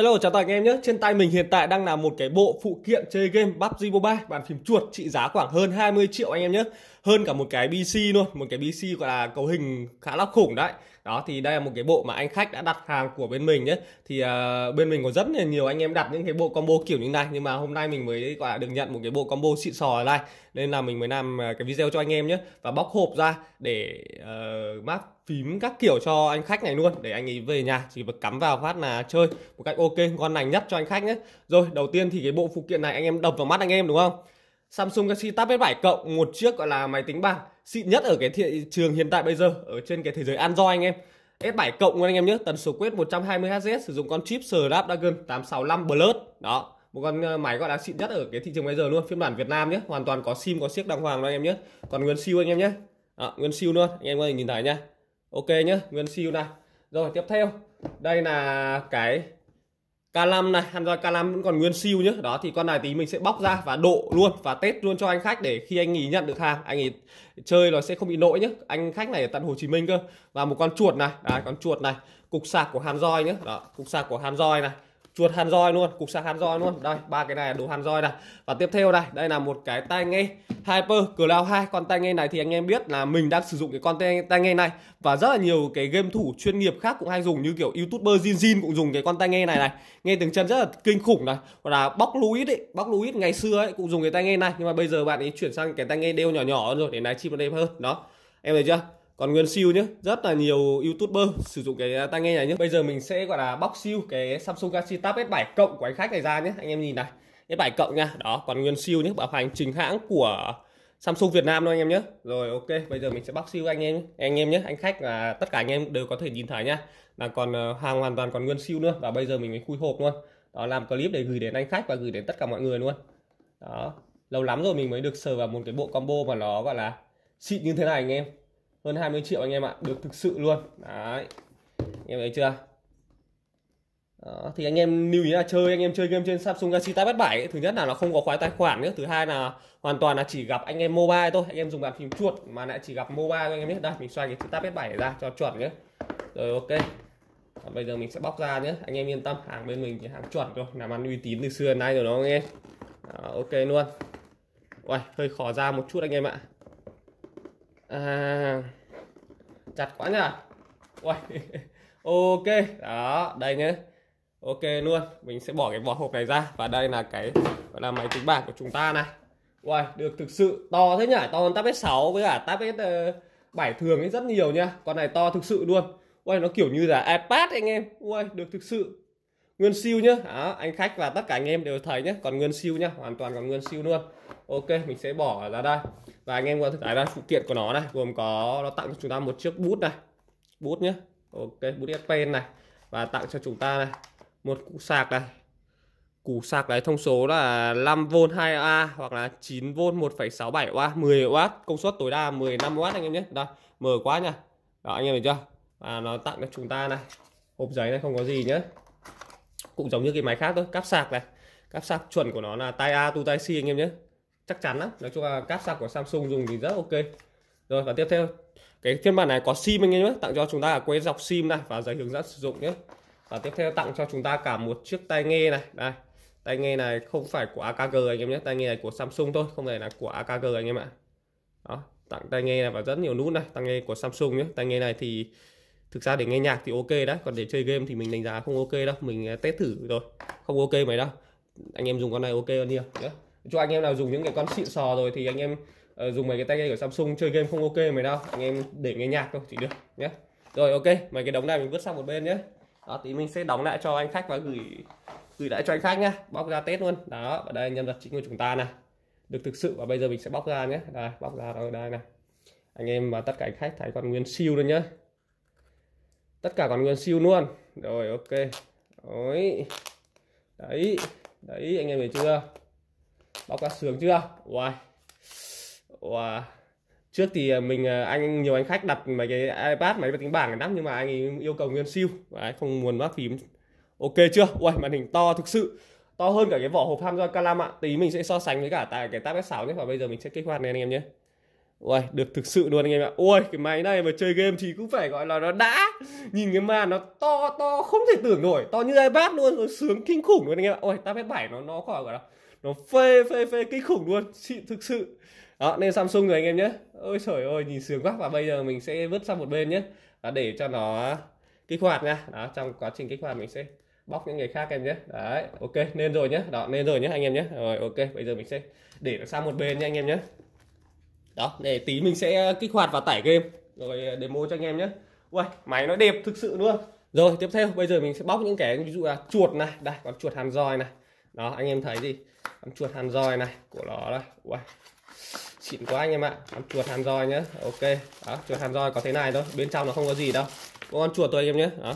Hello, chào tạm anh em nhé. Trên tay mình hiện tại đang là một cái bộ phụ kiện chơi game PUBG Mobile, bàn phím chuột trị giá khoảng hơn 20 triệu anh em nhé. Hơn cả một cái PC luôn, một cái PC gọi là cấu hình khá là khủng đấy. Đó thì đây là một cái bộ mà anh khách đã đặt hàng của bên mình nhé. Thì bên mình có rất là nhiều anh em đặt những cái bộ combo kiểu như này, nhưng mà hôm nay mình mới gọi là được nhận một cái bộ combo xịn sò này, nên là mình mới làm cái video cho anh em nhé. Và bóc hộp ra để map phím các kiểu cho anh khách này luôn, để anh ấy về nhà chỉ việc cắm vào phát là chơi một cách ok, ngon lành nhất cho anh khách nhé. Rồi, đầu tiên thì cái bộ phụ kiện này anh em đập vào mắt anh em đúng không? Samsung Galaxy Tab S7+, một chiếc gọi là máy tính bảng xịn nhất ở cái thị trường hiện tại bây giờ ở trên cái thế giới Android anh em. S7+ anh em nhé, tần số quét 120Hz, sử dụng con chip Snapdragon 865 Plus. Đó, một con máy gọi là xịn nhất ở cái thị trường bây giờ luôn, phiên bản Việt Nam nhé, hoàn toàn có sim, có siếc đàng hoàng anh em nhé. Còn nguyên siêu anh em nhé. Đó, nguyên siêu luôn, anh em có thể nhìn thấy nhá. Ok nhé, nguyên siêu này. Rồi, tiếp theo, đây là cái K5 này, HandJoy K5 vẫn còn nguyên siêu nhé. Đó thì con này tí mình sẽ bóc ra và độ luôn và test luôn cho anh khách, để khi anh ý nhận được hàng, anh ý chơi nó sẽ không bị lỗi nhé. Anh khách này ở tận Hồ Chí Minh cơ. Và một con chuột này, đấy, con chuột này, cục sạc của HandJoy nhé. Đó, cục sạc của HandJoy này, chuột HandJoy luôn, cục sạc HandJoy luôn. Đây, ba cái này là đồ HandJoy này. Và tiếp theo này, đây là một cái tai nghe HyperX Cloud 2. Con tai nghe này thì anh em biết là mình đang sử dụng cái con tai nghe này, và rất là nhiều cái game thủ chuyên nghiệp khác cũng hay dùng, như kiểu YouTuber Jin cũng dùng cái con tai nghe này này. Nghe tiếng chân rất là kinh khủng này. Hoặc là bóc Louis ấy, bóc Louis ngày xưa ấy cũng dùng cái tai nghe này, nhưng mà bây giờ bạn ấy chuyển sang cái tai nghe đeo nhỏ nhỏ hơn rồi, để lái chim nó đẹp hơn. Đó. Em thấy chưa? Còn nguyên siêu nhé, rất là nhiều YouTuber sử dụng cái tai nghe này nhé. Bây giờ mình sẽ gọi là bóc siêu cái Samsung Galaxy Tab S7+ của anh khách này ra nhé. Anh em nhìn này, S7+ nha. Đó, còn nguyên siêu nhé, bảo hành chính hãng của Samsung Việt Nam thôi anh em nhé. Rồi, ok, bây giờ mình sẽ bóc siêu anh em nhé. Anh em nhé, anh khách là tất cả anh em đều có thể nhìn thấy nhá. Là còn hàng hoàn toàn còn nguyên siêu nữa. Và bây giờ mình mới khui hộp luôn. Đó, làm clip để gửi đến anh khách và gửi đến tất cả mọi người luôn. Đó, lâu lắm rồi mình mới được sờ vào một cái bộ combo mà nó gọi là xịn như thế này anh em. Hơn 20 triệu anh em ạ, được thực sự luôn. Đấy, anh em thấy chưa? Đó, thì anh em lưu ý là anh em chơi game trên Samsung Galaxy Tab S7 ấy, thứ nhất là nó không có khóa tài khoản nữa, thứ hai là hoàn toàn là chỉ gặp anh em mobile thôi. Anh em dùng bàn phím chuột mà lại chỉ gặp mobile thôi anh em biết. Đây, mình xoay cái Tab S7 ra cho chuẩn nhé. Rồi, ok. Và bây giờ mình sẽ bóc ra nhé. Anh em yên tâm, hàng bên mình thì hàng chuẩn rồi, làm ăn uy tín từ xưa đến nay rồi đó anh em. Đó, ok luôn. Uầy, hơi khó ra một chút anh em ạ. Chặt quá nhỉ. Ok, đó, đây nhé. Ok luôn, mình sẽ bỏ cái vỏ hộp này ra. Và đây là cái gọi là máy tính bảng của chúng ta này. Uầy, được thực sự, to thế nhỉ, to hơn Tab S6 với cả Tab S7 thường ấy rất nhiều nha. Con này to thực sự luôn. Uầy, nó kiểu như là iPad anh em. Uầy, được thực sự. Nguyên siêu nhá, đó, anh khách và tất cả anh em đều thấy nhé. Còn nguyên siêu nhá, hoàn toàn còn nguyên siêu luôn. Ok, mình sẽ bỏ ra đây. Và anh em có thể thấy là phụ kiện của nó này, gồm có nó tặng cho chúng ta một chiếc bút này. Bút nhé. Ok, bút pen này. Và tặng cho chúng ta này một củ sạc này. Củ sạc đấy thông số là 5V 2A hoặc là 9V 1,67W, 10W, công suất tối đa 15W anh em nhé. Đây, mờ quá nha. Đó, anh em thấy chưa? Và nó tặng cho chúng ta này hộp giấy này, không có gì nhé. Cũng giống như cái máy khác thôi, cáp sạc này. Cáp sạc chuẩn của nó là Type A to Type C anh em nhé. Chắc chắn lắm, nói chung là cáp sạc của Samsung dùng thì rất ok. Rồi, và tiếp theo cái phiên bản này có sim anh em nhé, tặng cho chúng ta là quét dọc sim này và giấy hướng dẫn sử dụng nhé. Và tiếp theo tặng cho chúng ta cả một chiếc tai nghe này. Đây, tai nghe này không phải của AKG anh em nhé, tai nghe này của Samsung thôi, không phải là của AKG anh em ạ. Đó, tặng tai nghe này và rất nhiều nút này, tai nghe của Samsung nhé. Tai nghe này thì thực ra để nghe nhạc thì ok đấy, còn để chơi game thì mình đánh giá không ok đâu, mình test thử rồi, không ok mấy đâu. Anh em dùng con này ok hơn nhiều nhé. Cho anh em nào dùng những cái con xịn sò rồi thì anh em dùng mấy cái tai nghe của Samsung chơi game không ok mày đâu, anh em để nghe nhạc thôi chỉ được nhé. Rồi, ok, mấy cái đống này mình vứt sang một bên nhé. Đó, tí mình sẽ đóng lại cho anh khách và gửi lại cho anh khách nhé. Bóc ra test luôn. Đó, và đây nhân vật chính của chúng ta này, được thực sự. Và bây giờ mình sẽ bóc ra nhé. Đây, bóc ra ở đây này, anh em và tất cả anh khách thấy còn nguyên siêu luôn nhé, tất cả còn nguyên siêu luôn. Rồi, ok. Đấy, đấy, đấy, anh em thấy chưa? Bóc ra sướng chưa? Wow. Wow. Trước thì nhiều anh khách đặt mấy cái iPad, máy tính bảng lắm, nhưng mà anh ấy yêu cầu nguyên siêu. Đấy, không muốn mắc phím. Ok chưa? Wow, màn hình to thực sự. To hơn cả cái vỏ hộp HandJoy K5 ạ. Tí mình sẽ so sánh với cả tại cái Tab S6 nhé. Và bây giờ mình sẽ kích hoạt này anh em nhé. Ui, được thực sự luôn anh em ạ. Ui, cái máy này mà chơi game thì cũng phải gọi là nó đã. Nhìn cái màn nó to không thể tưởng nổi, to như iPad luôn, nó sướng kinh khủng luôn anh em ạ. Ui, Tab S7 nó khỏi gọi là nó phê kinh khủng luôn, xịn thực sự. Đó, nên Samsung rồi anh em nhé. Ôi trời ơi, nhìn sướng quá. Và bây giờ mình sẽ vứt sang một bên nhé. Đó, để cho nó kích hoạt nha. Đó, trong quá trình kích hoạt mình sẽ bóc những người khác em nhé. Đấy, ok, nên rồi nhé. Đó, nên rồi nhé anh em nhé. Rồi, ok, bây giờ mình sẽ để nó sang một bên nha anh em nhé. Đó, để tí mình sẽ kích hoạt và tải game rồi demo cho anh em nhé. Ui, máy nó đẹp thực sự luôn. Rồi, tiếp theo bây giờ mình sẽ bóc những cái ví dụ là chuột này, đây, con chuột HandJoy này. Đó, anh em thấy gì? Con chuột HandJoy này của nó đây. Ui, xịn quá anh em ạ. Con chuột HandJoy nhé. Ok, đó, chuột HandJoy có thế này thôi, bên trong nó không có gì đâu. Con chuột thôi anh em nhé. Đó,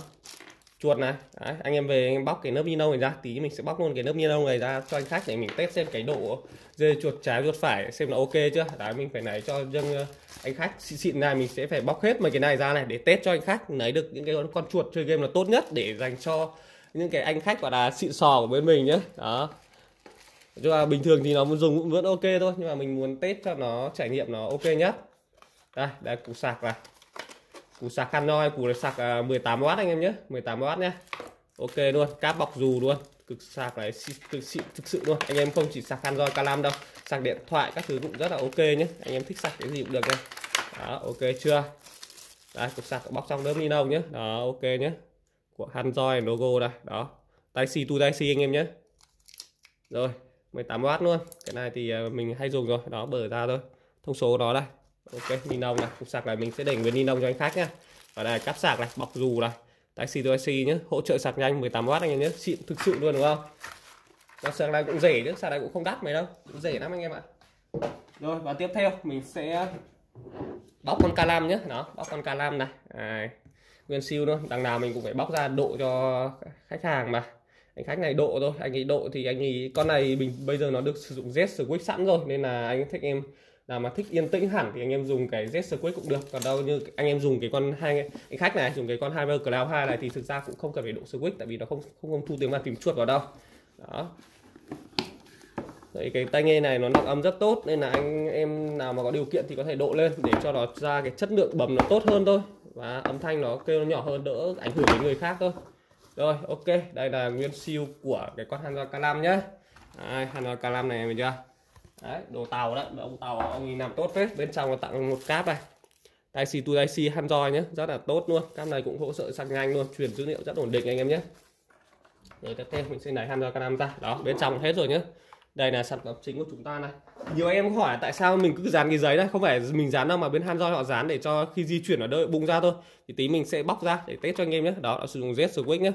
chuột này. Đấy, anh em về anh em bóc cái lớp ni lông này ra, tí mình sẽ bóc luôn cái lớp ni lông này ra cho anh khách để mình test xem cái độ dê chuột trái chuột phải xem là ok chưa. Đấy, mình phải này cho dân anh khách xịn này, mình sẽ phải bóc hết mấy cái này ra này để test cho anh khách lấy được những cái con chuột chơi game là tốt nhất để dành cho những cái anh khách gọi là xịn sò của bên mình nhé. Đó, chứ là bình thường thì nó dùng cũng vẫn ok thôi, nhưng mà mình muốn test cho nó trải nghiệm nó ok nhất. Đây, đây củ sạc này, củ sạc HandJoy, củ này sạc 18W anh em nhé, 18W nhé. Ok luôn, cáp bọc dù luôn, cực sạc này, thực sự luôn. Anh em không chỉ sạc HandJoy Calam đâu, sạc điện thoại các thứ cũng rất là ok nhé. Anh em thích sạc cái gì cũng được nha. Đó, ok chưa? Đây, cục sạc bọc trong lớp ni lông nhé. Đó, ok nhé. Của HandJoy logo đây, đó. Type-C to Type-C anh em nhé. Rồi, 18W luôn. Cái này thì mình hay dùng rồi, đó bở ra thôi. Thông số đó đây. Ok, ni lông này, cục sạc này mình sẽ để nguyên ni lông cho anh khách nhá. Và đây cáp sạc này, bọc dù này, Type-C to Type-C nhé, hỗ trợ sạc nhanh 18W anh em nhé, xịn thực sự luôn đúng không? Và sạc này cũng rẻ chứ, sạc này cũng không đắt mấy đâu, cũng rẻ lắm anh em ạ. Rồi và tiếp theo mình sẽ bóc con Calam nhé, đó, bóc con Calam này, à, nguyên siêu luôn, đằng nào mình cũng phải bóc ra độ cho khách hàng mà. Anh khách này độ thôi, anh ấy độ thì anh ấy con này mình bây giờ nó được sử dụng Z Switch sẵn rồi nên là anh thích em là mà thích yên tĩnh hẳn thì anh em dùng cái Z Switch cũng được. Còn đâu như anh em dùng cái con anh khách này dùng cái con HyperX Cloud 2 này thì thực ra cũng không cần phải độ Switch tại vì nó không thu tiếng mà tìm chuột vào đâu. Đó. Đấy, cái tai nghe này nó nặng âm rất tốt nên là anh em nào mà có điều kiện thì có thể độ lên để cho nó ra cái chất lượng bấm nó tốt hơn thôi và âm thanh nó kêu nó nhỏ hơn, đỡ ảnh hưởng đến người khác thôi. Rồi, ok, đây là nguyên siêu của cái con HandJoy Calam nhé. Đấy, HandJoy Calam này mình chưa? Đấy, đồ tàu đấy, ông tàu ông ấy làm tốt hết. Bên trong là tặng một cáp này, Type-C to Type-C HandJoy nhé, rất là tốt luôn. Cáp này cũng hỗ trợ sạc nhanh luôn, truyền dữ liệu rất ổn định anh em nhé. Rồi tiếp theo mình sẽ lấy HandJoy Calam ra, đó bên trong hết rồi nhé. Đây là sản phẩm chính của chúng ta này. Nhiều anh em hỏi tại sao mình cứ dán cái giấy này, không phải mình dán đâu mà bên HandJoy họ dán để cho khi di chuyển ở đợi bung ra thôi. Thì tí mình sẽ bóc ra để test cho anh em nhé. Đó, nó sử dụng Z Switch nhé.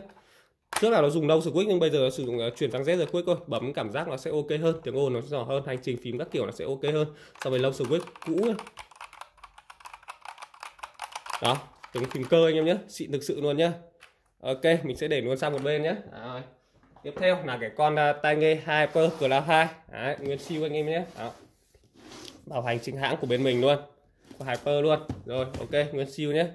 Trước là nó dùng Low Switch nhưng bây giờ nó sử dụng chuyển sang Z Switch thôi. Bấm cảm giác nó sẽ ok hơn, tiếng ồn nó sẽ nhỏ hơn, hành trình phím các kiểu nó sẽ ok hơn so với Low Switch cũ. Đó, tiếng phím cơ anh em nhé, xịn thực sự luôn nhé. Ok, mình sẽ để luôn sang một bên nhé. Rồi. Tiếp theo là cái con tai nghe HyperX Cloud 2. Đấy, nguyên siêu anh em nhé. Đó. Bảo hành chính hãng của bên mình luôn, của Hyper luôn. Rồi, ok, nguyên siêu nhé.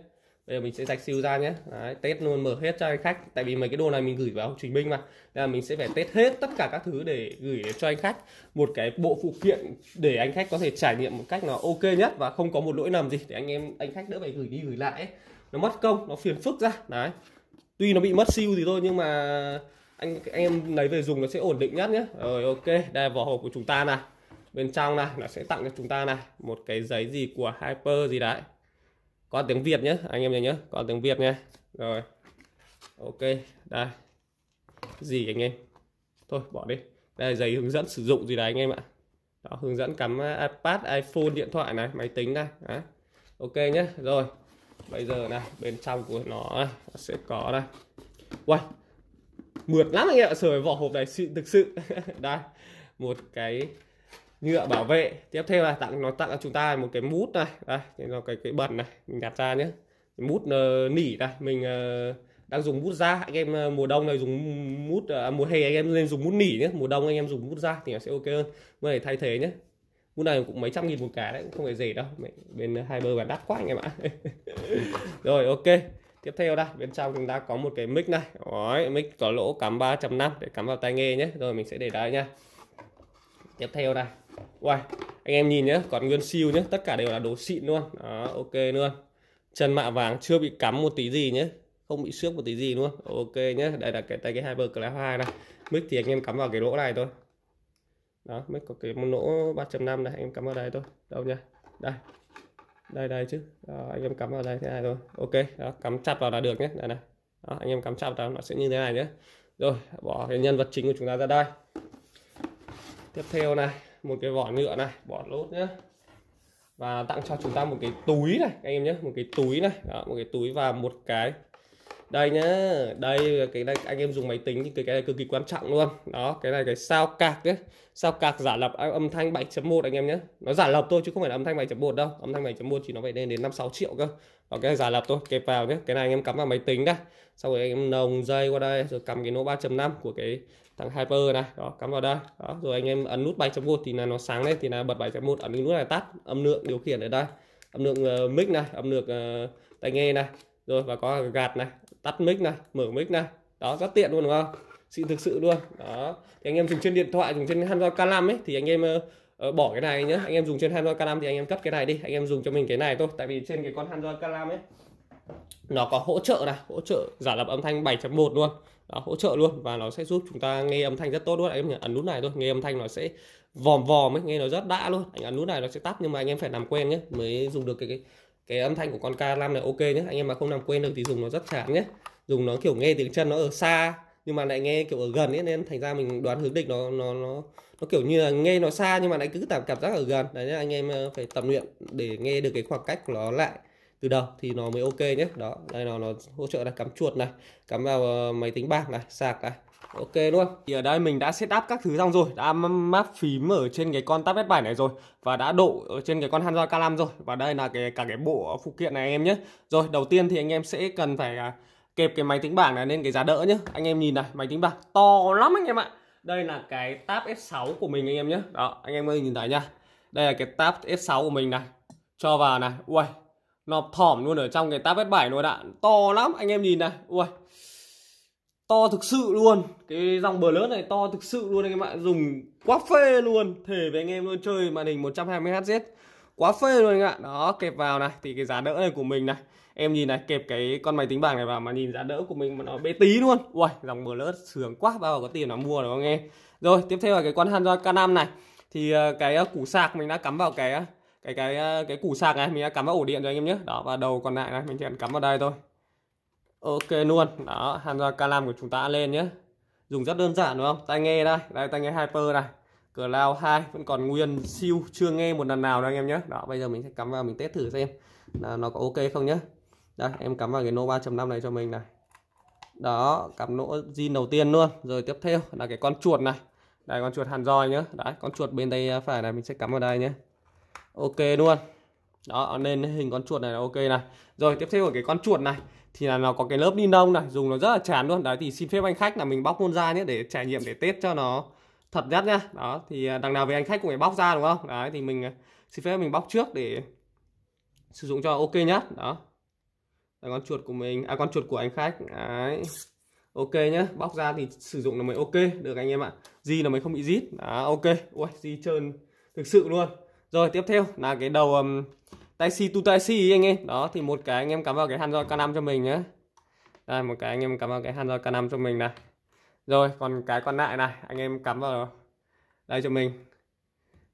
Bây giờ mình sẽ rạch siêu ra nhé. Đấy, test luôn, mở hết cho anh khách. Tại vì mấy cái đồ này mình gửi vào Trình Minh mà, nên là mình sẽ phải test hết tất cả các thứ để gửi cho anh khách một cái bộ phụ kiện để anh khách có thể trải nghiệm một cách nó ok nhất và không có một lỗi lầm gì để anh khách đỡ phải gửi đi gửi lại ấy. Nó mất công, nó phiền phức ra. Đấy, tuy nó bị mất siêu thì thôi nhưng mà anh em lấy về dùng nó sẽ ổn định nhất nhé. Rồi ok, đây là vỏ hộp của chúng ta này. Bên trong này nó sẽ tặng cho chúng ta này một cái giấy gì của Hyper gì đấy. Có tiếng Việt nhé, anh em nhớ, có tiếng Việt nhé. Rồi. Ok, đây. Gì anh em? Thôi bỏ đi. Đây là giấy hướng dẫn sử dụng gì đấy anh em ạ. Đó, hướng dẫn cắm iPad, iPhone, điện thoại này, máy tính này. Đấy. Ok nhé. Rồi. Bây giờ này, bên trong của nó sẽ có đây. Uầy, mượt lắm anh em ạ, sờ vỏ hộp này xịn thực sự. Đây, một cái nhựa bảo vệ. Tiếp theo là nó tặng cho chúng ta một cái mút này, đây, cái bẩn này, mình đặt ra nhé. Cái mút nỉ này, mình đang dùng mút da. Anh em mùa đông này dùng mút, mùa hè anh em nên dùng mút nỉ nhé. Mùa đông anh em dùng mút da thì nó sẽ ok hơn. Mới để thay thế nhé. Mút này cũng mấy trăm nghìn một cái đấy, cũng không phải rẻ đâu. Bên Hyper bán đắt quá anh em ạ. Rồi ok. Tiếp theo đây, bên trong chúng ta có một cái mic này. Đấy, mic có lỗ cắm 3.5 để cắm vào tai nghe nhé. Rồi mình sẽ để đây nha. Tiếp theo này, wow, anh em nhìn nhé, còn nguyên siêu nhé, tất cả đều là đồ xịn luôn. Đó, ok luôn. Chân mạ vàng chưa bị cắm một tí gì nhé, không bị xước một tí gì luôn. Ok nhé, đây là cái tay cái HyperX 2 này. Mic thì anh em cắm vào cái lỗ này thôi. Đó, mic có cái lỗ 3.5 này, anh em cắm vào đây thôi. Đâu nhá. Đây. Đây đây chứ. Đó, anh em cắm vào đây thế này thôi. Ok, đó, cắm chặt vào là được nhé. Đây này. Đó, anh em cắm chặt vào nó sẽ như thế này nhé. Rồi, bỏ cái nhân vật chính của chúng ta ra đây. Tiếp theo này, một cái vỏ nhựa này, bỏ lốt nhé, và tặng cho chúng ta một cái túi này anh em nhé, một cái túi này. Đó, một cái túi và một cái đây nhá, đây cái này anh em dùng máy tính thì cái này cực kỳ quan trọng luôn. Đó, cái này cái sao cạc nhé, sao cạc giả lập âm thanh 7.1 anh em nhé, nó giả lập thôi chứ không phải là âm thanh 7.1 đâu, âm thanh 7.1 chỉ nó phải lên đến 5-6 triệu cơ. Và cái này giả lập thôi, kẹp vào nhé, cái này anh em cắm vào máy tính đây, sau rồi anh em nồng dây qua đây rồi cắm cái nỗ 3.5 của cái thằng Hyper này, đó cắm vào đây. Đó, rồi anh em ấn nút 7.1 thì là nó sáng lên, thì là bật 7.1, ấn nút này tắt âm lượng điều khiển ở đây, âm lượng mic này, âm lượng tai nghe này, rồi và có gạt này, tắt mic này, mở mic này. Đó, rất tiện luôn đúng không? Xịn thực sự luôn. Đó, thì anh em dùng trên điện thoại, dùng trên HandJoy K5 ấy thì anh em bỏ cái này nhá. Anh em dùng trên HandJoy K5 thì anh em cất cái này đi, anh em dùng cho mình cái này thôi, tại vì trên cái con HandJoy K5 ấy nó có hỗ trợ này, hỗ trợ giả lập âm thanh 7.1 luôn. Đó, hỗ trợ luôn và nó sẽ giúp chúng ta nghe âm thanh rất tốt luôn. Anh em ấn nút này thôi, nghe âm thanh nó sẽ vòm vòm ấy, nghe nó rất đã luôn. Anh ấn nút này nó sẽ tắt, nhưng mà anh em phải làm quen nhé mới dùng được cái âm thanh của con K5 này ok nhé. Anh em mà không làm quen được thì dùng nó rất chán nhé, dùng nó kiểu nghe tiếng chân nó ở xa nhưng mà lại nghe kiểu ở gần ấy, nên thành ra mình đoán hướng địch nó kiểu như là nghe nó xa nhưng mà lại cứ cảm giác ở gần đấy. Anh em phải tập luyện để nghe được cái khoảng cách của nó lại từ đầu thì nó mới ok nhé. Đó, đây nó hỗ trợ là cắm chuột này, cắm vào máy tính bảng này, sạc này, ok luôn. Thì ở đây mình đã setup các thứ xong rồi, đã map phím ở trên cái con Tab S7 này rồi, và đã độ ở trên cái con HandJoy K5 rồi, và đây là cả cái bộ phụ kiện này anh em nhé. Rồi, đầu tiên thì anh em sẽ cần phải kẹp cái máy tính bảng này lên cái giá đỡ nhé. Anh em nhìn này, máy tính bảng to lắm anh em ạ. Đây là cái Tab S6 của mình anh em nhé. Đó, anh em ơi nhìn thấy nha, đây là cái Tab S6 của mình này, cho vào này, ui nọp thỏm luôn ở trong cái Tab S7 luôn ạ, to lắm anh em nhìn này, ui to thực sự luôn. Cái dòng blur này to thực sự luôn anh em ạ, dùng quá phê luôn, thề với anh em luôn, chơi màn hình 120Hz quá phê luôn anh em ạ. Đó, kẹp vào này thì cái giá đỡ này của mình này, em nhìn này, kẹp cái con máy tính bảng này vào mà nhìn giá đỡ của mình mà nó bé tí luôn. Ui, dòng blur sướng quá, bao giờ có tiền nó mua được không anh em. Rồi, tiếp theo là cái con HandJoy K5 này, thì cái củ sạc mình đã cắm vào cái củ sạc này, mình đã cắm vào ổ điện rồi anh em nhé. Đó, và đầu còn lại này mình chỉ cần cắm vào đây thôi, ok luôn. Đó, HandJoy K5 của chúng ta lên nhé, dùng rất đơn giản đúng không. Tai nghe đây, đây tai nghe Hyper này, Cloud 2 vẫn còn nguyên siêu, chưa nghe một lần nào đâu anh em nhé. Đó, bây giờ mình sẽ cắm vào mình test thử xem là nó có ok không nhé. Đây, em cắm vào cái nô 3.5 này cho mình này. Đó, cắm nỗ zin đầu tiên luôn. Rồi tiếp theo là cái con chuột này, đây con chuột HandJoy nhé. Đấy, con chuột bên tay phải này mình sẽ cắm vào đây nhé, ok luôn. Đó, nên hình con chuột này là ok này. Rồi tiếp theo của cái con chuột này thì là nó có cái lớp ni lông này, dùng nó rất là chán luôn. Đấy, thì xin phép anh khách là mình bóc luôn ra nhé, để trải nghiệm, để test cho nó thật nhất nhá. Đó, thì đằng nào về anh khách cũng phải bóc ra đúng không. Đấy, thì mình xin phép mình bóc trước để sử dụng cho ok nhá. Đó, là con chuột của mình, à con chuột của anh khách. Đấy, ok nhá, bóc ra thì sử dụng là mới ok được anh em ạ. Gì là mới không bị rít. Đó, ok, ui gì trơn thực sự luôn. Rồi tiếp theo là cái đầu Type-C to Type-C anh em. Đó, thì một cái anh em cắm vào cái HandJoy K5 cho mình nhé. Đây, một cái anh em cắm vào cái HandJoy K5 cho mình này. Rồi còn cái còn lại này anh em cắm vào đây cho mình.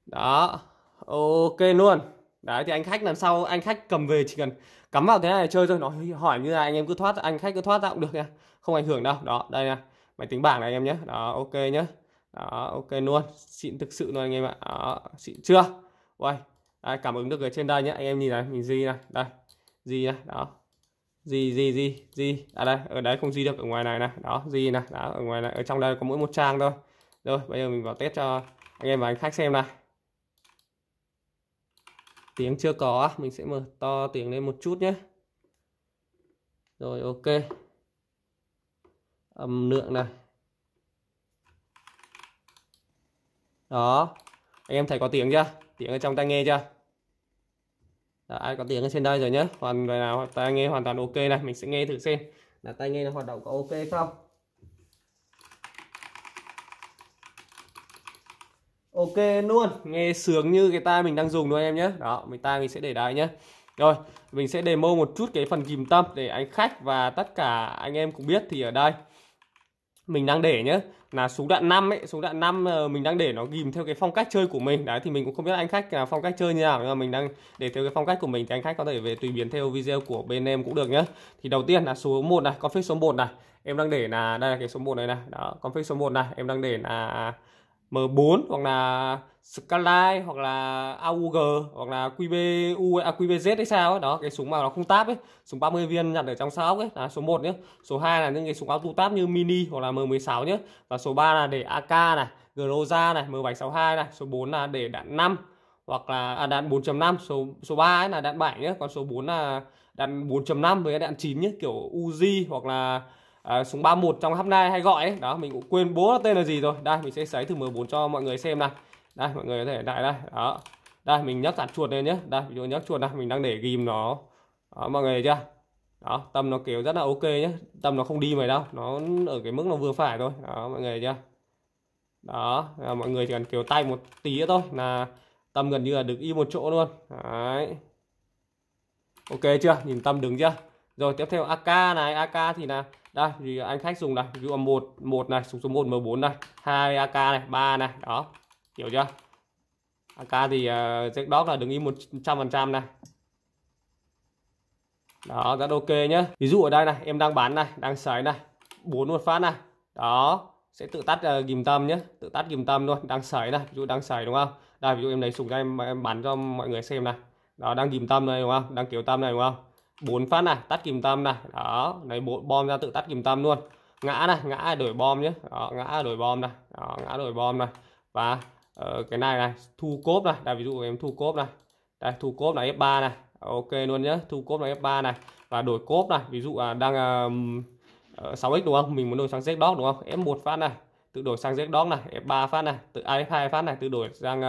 Đó, ok luôn. Đấy, thì anh khách lần sau anh khách cầm về chỉ cần cắm vào thế này chơi thôi, nó hỏi như là anh em cứ thoát, anh khách cứ thoát ra cũng được nha, không ảnh hưởng đâu. Đó, đây là máy tính bảng này anh em nhé. Đó, ok nhé. Đó, ok luôn, xịn thực sự luôn anh em ạ. Đó, xịn chưa. Uầy, đây, cảm ứng được ở trên đây nhé. Anh em nhìn này, mình gì này, đây gì này, đó gì à đây, ở đấy không gì được, ở ngoài này này, đó gì này, đó ở ngoài này, ở trong đây có mỗi một trang thôi. Rồi bây giờ mình vào test cho anh em và anh khách xem này. Tiếng chưa có, mình sẽ mở to tiếng lên một chút nhé. Rồi ok, âm lượng này. Đó, anh em thấy có tiếng chưa, tiếng ở trong tai nghe chưa. Đấy, có tiếng ở trên đây rồi nhé, hoàn toàn nào tai nghe hoàn toàn ok này. Mình sẽ nghe thử xem là tai nghe nó hoạt động có ok không. ok luôn, nghe sướng như cái tai mình đang dùng luôn em nhé. Đó, tai mình sẽ để đấy nhé. Rồi, mình sẽ demo một chút cái phần kìm tâm để anh khách và tất cả anh em cũng biết. Thì ở đây mình đang để nhé là súng đạn 5 ấy, súng đạn 5 mình đang để nó ghim theo cái phong cách chơi của mình. Đấy thì mình cũng không biết anh khách là phong cách chơi như nào, nhưng mà mình đang để theo cái phong cách của mình thì anh khách có thể về tùy biến theo video của bên em cũng được nhé. Thì đầu tiên là số 1 này, config số 1 này. Em đang để là đây là cái số 1 này này. Đó, config số 1 này, em đang để là M4 hoặc là Skyline hoặc là AUG hoặc là QBZ hay sao ấy. Đó, cái súng mà nó không táp ấy, súng 30 viên nhặt ở trong shop ấy là số 1 nhé. Số 2 là những cái súng auto táp như mini hoặc là M16 nhé. Và số 3 là để AK này, Groza này, M762 này. Số 4 là để đạn 5 hoặc là đạn 4.5, số 3 ấy là đạn 7 nhé, còn số 4 là đạn 4.5 với đạn 9 nhé, kiểu Uzi hoặc là súng 31 trong hấp nay hay gọi ấy. Đó, mình cũng quên bố là tên là gì rồi. Đây mình sẽ sấy từ M4 cho mọi người xem này. Đây mọi người có thể lại đây. Đó. Đây mình nhấc cả chuột lên nhé. Đây ví dụ nhấc chuột này, mình đang để ghim nó. Đó, mọi người thấy chưa? Đó, tầm nó kiểu rất là ok nhé. Tầm nó không đi mày đâu, nó ở cái mức nó vừa phải thôi. Đó mọi người thấy chưa? Đó, mọi người chỉ cần kiểu tay một tí nữa thôi là tầm gần như là được y một chỗ luôn. Đấy. Ok chưa? Nhìn tầm đứng chưa? Rồi tiếp theo AK này, AK thì là đây thì anh khách dùng này, ví dụ 1 này, súng số 1 M4 này, 2 AK này, 3 này, đó. Hiểu chưa? AK thì Z Dog là đứng im 100% này. Đó, rất ok nhá. Ví dụ ở đây này, em đang bán này, đang sấy này, 4 một phát này. Đó, sẽ tự tắt kìm tâm nhé, tự tắt kìm tâm luôn, đang sấy này, ví dụ đang sấy đúng không? Đây ví dụ em lấy súng ra em bắn cho mọi người xem này. Đó, đang kìm tâm này đúng không? Đang kiểu tâm này đúng không? 4 phát này, tắt kìm tâm này. Đó, lấy bom ra tự tắt kìm tâm luôn. Ngã này, ngã đổi bom nhé. Đó, ngã đổi bom này. Đó, ngã đổi bom này. Và cái này này, thu cốp này. Đây ví dụ em thu cốp này. Đây thu cốp là F3 này. Ok luôn nhé, thu cốp là F3 này. Và đổi cốp này, ví dụ là đang 6x đúng không? Mình muốn đổi sang Z-Dog đúng không? F1 phát này, tự đổi sang Z-Dog này, F3 phát này, tự F2 phát này, tự đổi sang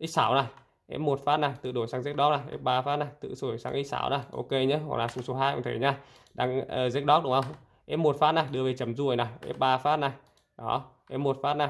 X6 này. F1 phát này, tự đổi sang Z-Dog này, F3 phát này, tự đổi sang X6 này. Ok nhé, hoặc là số 2 cũng thế nhá. Đang Z-Dog đúng không? F1 phát này, đưa về chấm ruồi này, F3 phát này. Đó, F1 phát này.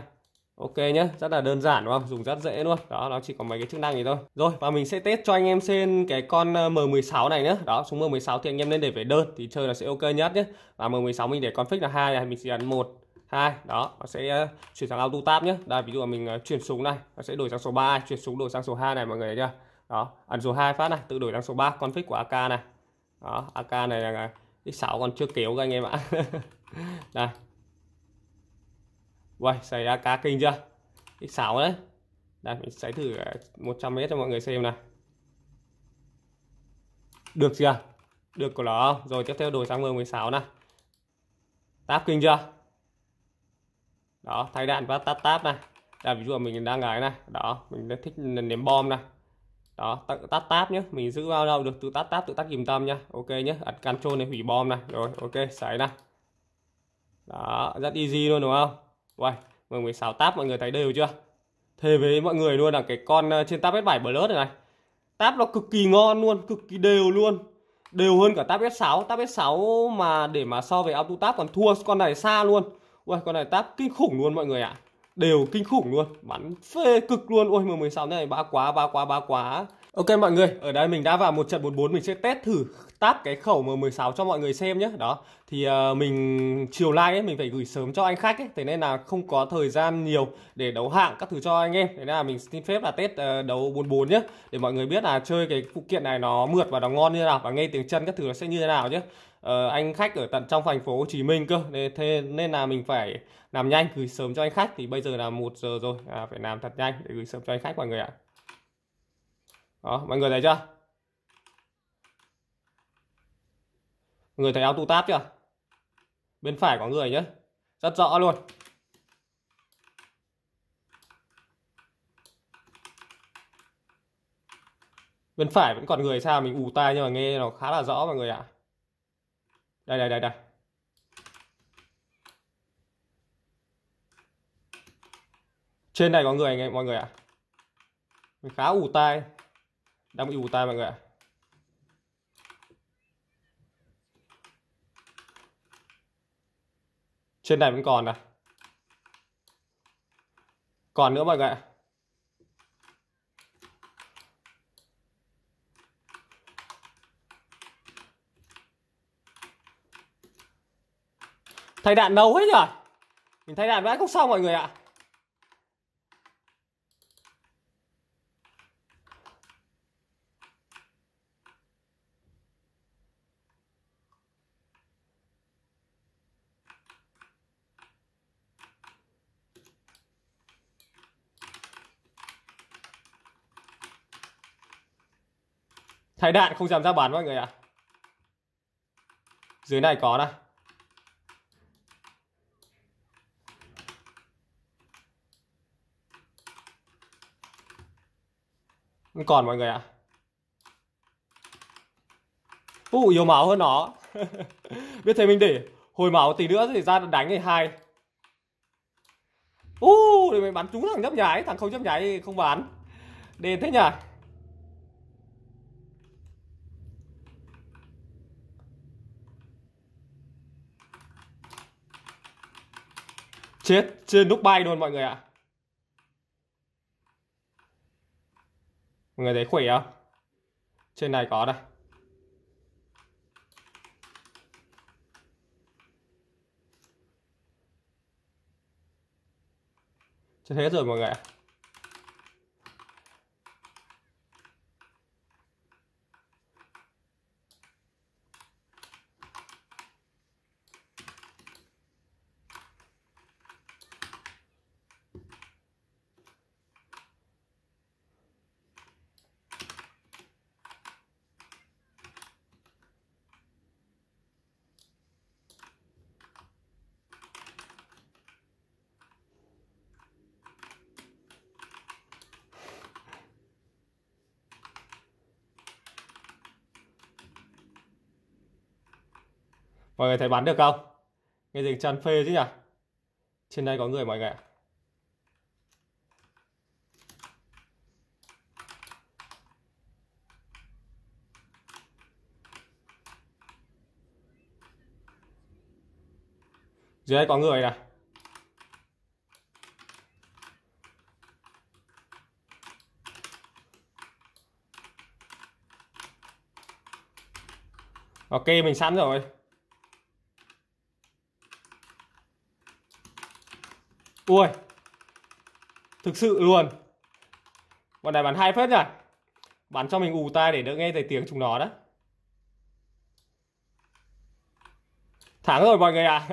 Ok nhé, rất là đơn giản đúng không? Dùng rất dễ luôn. Đó, nó chỉ có mấy cái chức năng gì thôi. Rồi, và mình sẽ test cho anh em xem cái con M16 này nhé. Đó, súng M16 thì anh em nên để về đơn thì chơi là sẽ ok nhất nhé. Và M16 mình để config là 2 này, mình chỉ ấn 1 2, đó, nó sẽ chuyển sang auto tab nhé. Đây ví dụ là mình chuyển súng này, nó sẽ đổi sang số 3, chuyển súng đổi sang số 2 này mọi người thấy chưa? Đó, ấn số 2 phát này, tự đổi sang số 3, config của AK này. Đó, AK này là X6 còn chưa kéo các anh em ạ. Đây. Uầy, xảy ra cá kinh chưa? X6 đấy. Đây, mình sấy thử 100m cho mọi người xem này. Được chưa? Được của nó. Rồi tiếp theo đổi sang M16 này. Táp kinh chưa? Đó, thay đạn và táp táp này. Đây, ví dụ mình đang ngái này. Đó, mình thích ném bom này. Đó, tát táp nhé. Mình giữ bao đâu được, tự tát táp, tự tắt kìm tâm nhá. Ok nhé, ấn Ctrl này, hủy bom này. Rồi, ok, sấy này. Đó, rất easy luôn đúng không? Uầy, M16 táp mọi người thấy đều chưa? Thề với mọi người luôn là cái con trên Tab S7 Plus này này, táp nó cực kỳ ngon luôn, cực kỳ đều luôn. Đều hơn cả Tab S6. Tab S6 mà để mà so về auto táp còn thua con này xa luôn. Uầy, con này táp kinh khủng luôn mọi người ạ. Đều kinh khủng luôn, bắn phê cực luôn. Ôi M16 này bá quá, bá quá, bá quá. Ok mọi người, ở đây mình đã vào một trận 1-4, mình sẽ test thử táp cái khẩu M16 cho mọi người xem nhé. Đó, thì mình chiều nay ấy, mình phải gửi sớm cho anh khách ấy, thế nên là không có thời gian nhiều để đấu hạng các thứ cho anh em. Thế nên là mình xin phép là test đấu 1-4 nhé, để mọi người biết là chơi cái phụ kiện này nó mượt và nó ngon như thế nào, và nghe tiếng chân các thứ nó sẽ như thế nào nhé. Anh khách ở tận trong thành phố Hồ Chí Minh cơ, thế nên là mình phải làm nhanh gửi sớm cho anh khách. Thì bây giờ là 1 giờ rồi, phải làm thật nhanh để gửi sớm cho anh khách mọi người ạ. Đó, mọi người thấy chưa? Mọi người thấy auto tab chưa? Bên phải có người nhé, rất rõ luôn. Bên phải vẫn còn người sao, mình ù tai nhưng mà nghe nó khá là rõ mọi người ạ. Đây đây đây đây. Trên này có người anh em mọi người ạ. Mình khá ù tai. Đang bị ù tai mọi người ạ. Trên này vẫn còn này. Còn nữa mọi người ạ. Thay đạn nấu hết rồi. Mình thay đạn mãi không xong mọi người ạ. Thái đạn không dám ra bán mọi người ạ. Dưới này có đây. Không còn mọi người ạ. Ú yếu máu hơn nó. Biết thế mình để hồi máu tí nữa thì ra đánh ngày 2. Ú để mình bắn trúng thằng nhấp nháy. Thằng không nhấp nháy không bán. Đền thế nhỉ. Chết trên nút bay luôn mọi người ạ. Mọi người thấy khỏe không? Trên này có đây. Chết hết rồi mọi người ạ. Mọi người thấy bắn được không? Nghe gì tràn phê chứ nhỉ? Trên đây có người mọi người ạ. Dưới đây có người này. Ok, mình sẵn rồi. Ui, thực sự luôn. Bọn này bắn hay phết nhỉ. Bắn cho mình ù tai để đỡ nghe thấy tiếng chúng nó đó. Thắng rồi mọi người ạ.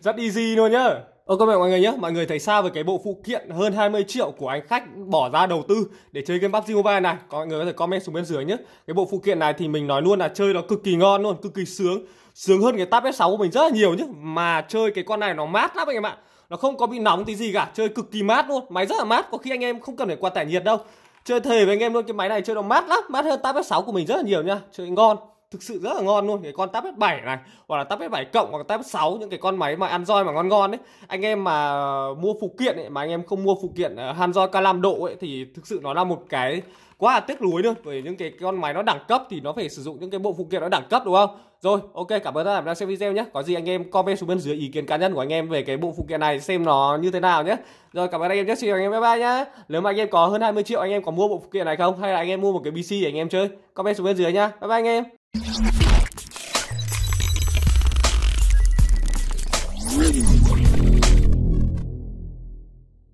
Rất easy luôn nhá. Ok mọi người nhé, mọi người thấy sao về cái bộ phụ kiện hơn 20 triệu của anh khách bỏ ra đầu tư để chơi game PUBG Mobile này? Mọi người có thể comment xuống bên dưới nhé. Cái bộ phụ kiện này thì mình nói luôn là chơi nó cực kỳ ngon luôn, cực kỳ sướng. Sướng hơn cái Tab S6 của mình rất là nhiều nhé. Mà chơi cái con này nó mát lắm anh em ạ. Nó không có bị nóng tí gì cả, chơi cực kỳ mát luôn. Máy rất là mát, có khi anh em không cần phải quạt tải nhiệt đâu. Chơi thề với anh em luôn, cái máy này chơi nó mát lắm, mát hơn Tab S6 của mình rất là nhiều nha. Chơi ngon, thực sự rất là ngon luôn. Cái con Tab S7 này, hoặc là Tab S7 cộng, hoặc là Tab S6, những cái con máy mà Android mà ngon ấy. Anh em mà mua phụ kiện ấy, mà anh em không mua phụ kiện HandJoy K5 độ ấy, thì thực sự nó là một cái quá là tiếc nuối luôn. Bởi những cái con máy nó đẳng cấp thì nó phải sử dụng những cái bộ phụ kiện nó đẳng cấp đúng không? Rồi, ok, cảm ơn các bạn đã xem video nhé. Có gì anh em comment xuống bên dưới ý kiến cá nhân của anh em về cái bộ phụ kiện này xem nó như thế nào nhé. Rồi, cảm ơn anh em rất nhiều, anh em bye bye nhá. Nếu mà anh em có hơn 20 triệu anh em có mua bộ phụ kiện này không? Hay là anh em mua một cái PC để anh em chơi? Comment xuống bên dưới nhá. Bye bye anh em.